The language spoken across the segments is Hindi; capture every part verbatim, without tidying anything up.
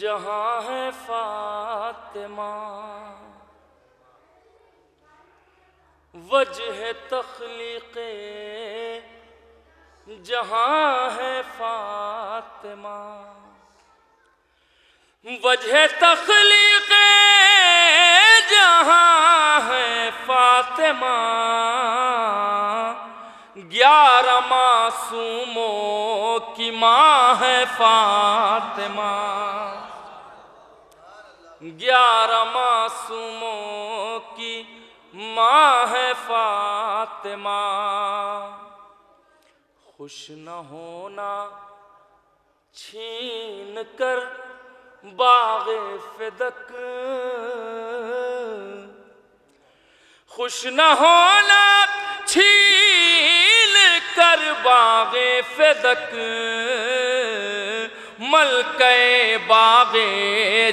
जहां है फातिमा, वजह तखलीक़े जहां है फातिमा, वजह तखलीक़े जहां है फातिमा, ग्यारह मासूमों की माँ है फातिमा, ग्यारह मासूमों की माँ है फातिमा। खुश न होना छीन कर बाग़े फ़िदक, खुश न होना छीन कर बाग़े फ़िदक, मलके बाग़े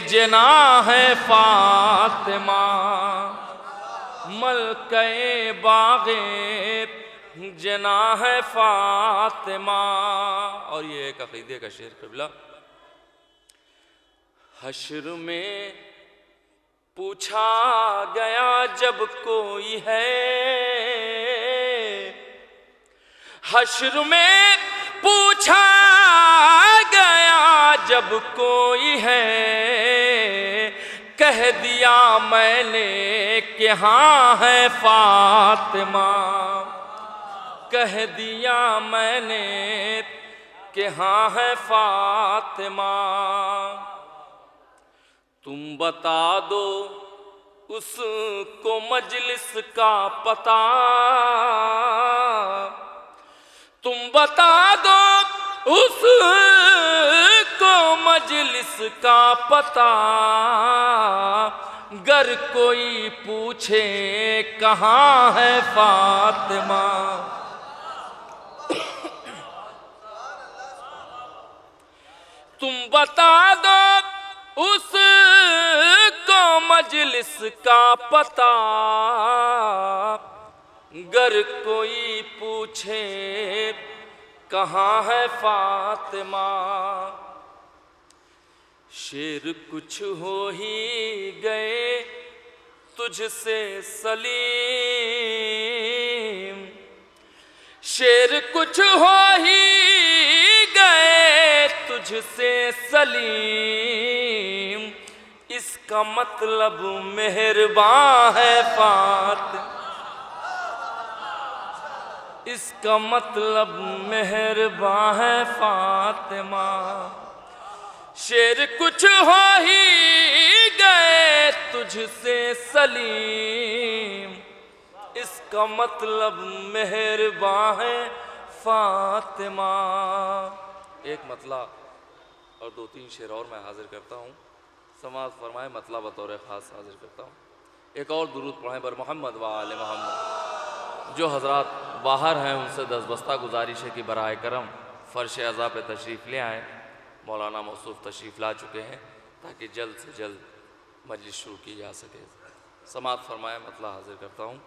जना है फातिमा, मलके बाग़े जना है फातिमा। और ये एक अक़ीदे का शेर क़िबला। हश्र में पूछा गया जब कोई है, हश्र में पूछा गया जब कोई है, कह दिया मैंने कि हाँ है फातिमा, कह दिया मैंने कि हाँ है फातिमा। तुम बता दो उसको मजलिस का पता, तुम बता दो उसको मजलिस का पता, गर कोई पूछे कहाँ है फातिमा, तुम बता दो उसको मजलिस का पता, गर कोई पूछे कहाँ है फातिमा। शेर कुछ हो ही गए तुझसे सलीम, शेर कुछ हो ही गए तुझसे सलीम, इसका मतलब मेहरबान है फातिमा, इसका मतलब मेहरबान है फातिमा। शेर कुछ हो ही गए तुझसे सलीम, इसका मतलब मेहरबान है फातिमा। एक मतला और दो तीन शेर और मैं हाजिर करता हूँ, समाज फरमाए, मतला बतौर ख़ास हाजिर करता हूँ। एक और दुरूद पढ़ें बर मोहम्मद व आले मोहम्मद। जो हजरात बाहर हैं उनसे दस बस्ता गुजारिश है कि बराए करम फ़र्श अज़ा पे तशरीफ़ ले आएँ। मौलाना मौसूफ़ तशरीफ़ ला चुके हैं ताकि जल्द से जल्द मजलिस शुरू की जा सके। समाअत फरमाए, मतला हाजिर करता हूँ।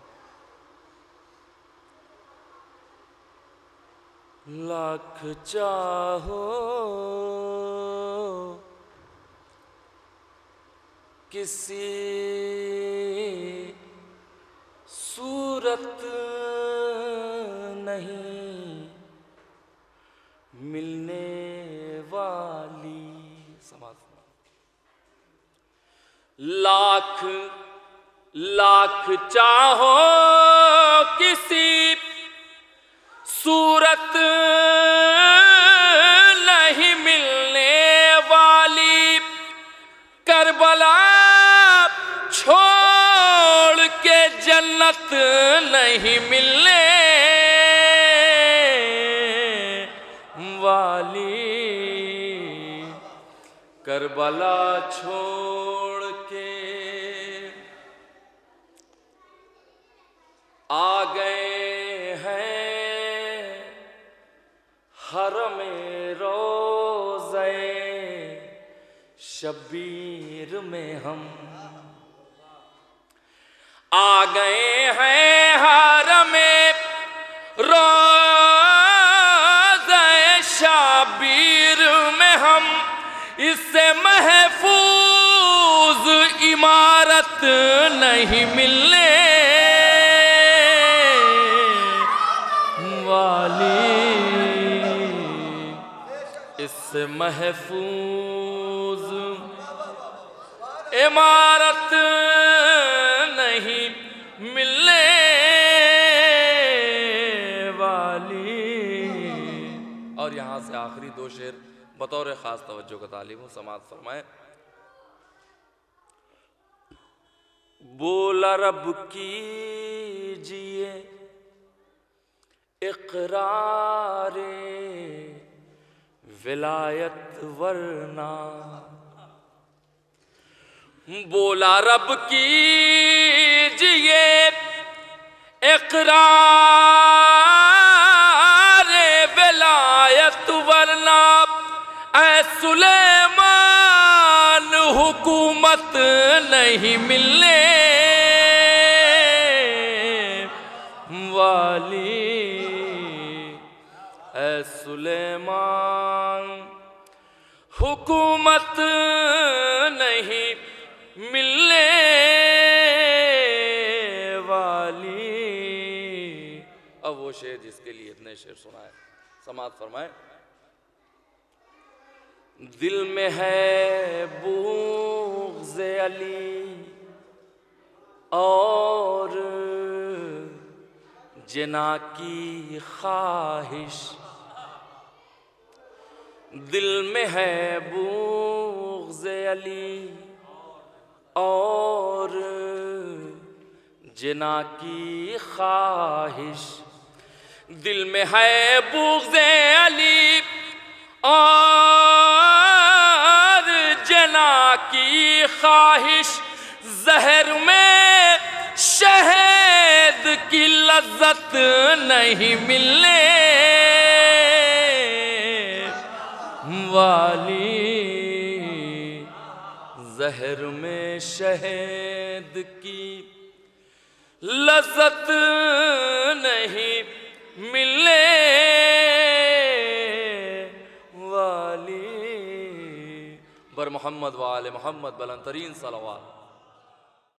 लाख चाहो किसी सूरत नहीं मिलने वाली, समाज लाख लाख चाहो किसी सूरत नहीं मिलने वाली, करबला छोड़ के जन्नत नहीं मिलने वाली, करबला छोड़ के आ गए हैं हरमे रोज़े शबीर में हम, आ गए हैं हरमे रोज़े इससे महफूज इमारत नहीं मिलने वाली, इससे महफूज इमारत नहीं मिलने वाली। और यहाँ से आखिरी दो शेर बतौर खास तवज्जो का तालीम समात फरमाए। बोला रब कीजिए इकरारे विलायत वरना, बोला रब कीजिए इकरारे विलायत वरना, ऐ सुलेमान हुकूमत नहीं मिलने वाली, ऐ सुलेमान हुकूमत नहीं मिलने वाली। अब वो शेर जिसके लिए इतने शेर सुनाए समाअत फरमाए। दिल में है बुग़्ज़े अली और जना की ख्वाहिश, दिल में है बुग़्ज़े अली और जना की ख्वाहिश, दिल में है बुग़्ज़े अली और जना की ख्वाहिश, जहर में शहद की लज्जत नहीं मिलने वाली, जहर में शहद की लज्जत नहीं मिलने वाली। बर मोहम्मद वाले मोहम्मद बुलंद तरीन सलावत।